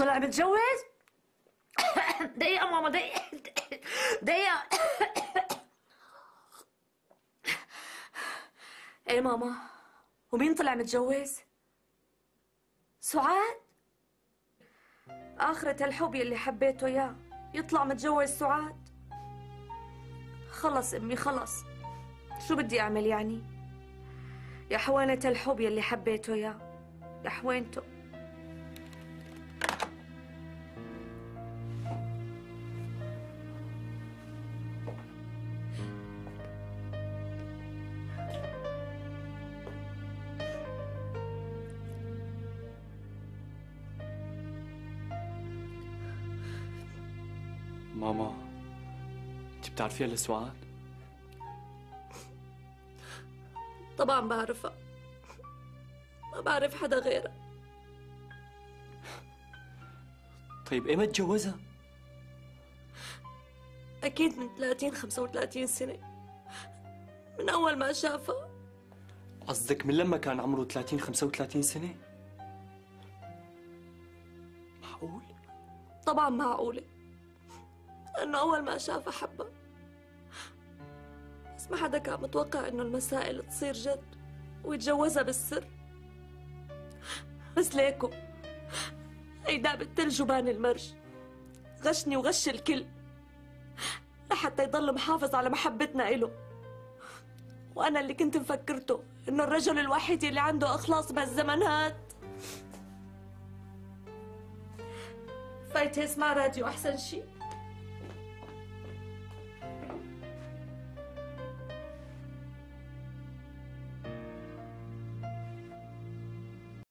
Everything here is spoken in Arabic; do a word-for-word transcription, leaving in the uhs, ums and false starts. طلع متجوز؟ دقيقة ماما دقيقة دقيقة. ايه ماما؟ ومين طلع متجوز؟ سعاد؟ آخرة هالحب يلي حبيته اياه يطلع متجوز سعاد؟ خلص امي خلص، شو بدي اعمل يعني؟ يا حوانة الحب يلي حبيته اياه، يا حوانته. ماما انت بتعرفيها لسعاد؟ طبعا بعرفها، ما بعرف حدا غيرها. طيب ايمتى تجوزها؟ اكيد من ثلاثين خمسة وثلاثين سنة، من اول ما شافها. قصدك من لما كان عمره ثلاثين خمسة وثلاثين سنة؟ معقول؟ طبعا معقولة، لأنه أول ما شافها حبها، بس ما حدا كان متوقع إنه المسائل تصير جد ويتجوزها بالسر. بس ليكو هيدا بالثلج وبان المرج، غشني وغش الكل لحتى يضل محافظ على محبتنا إله. وأنا اللي كنت مفكرته إنه الرجل الوحيد اللي عنده أخلاص بهالزمن هاد. فايت اسمع راديو أحسن شي.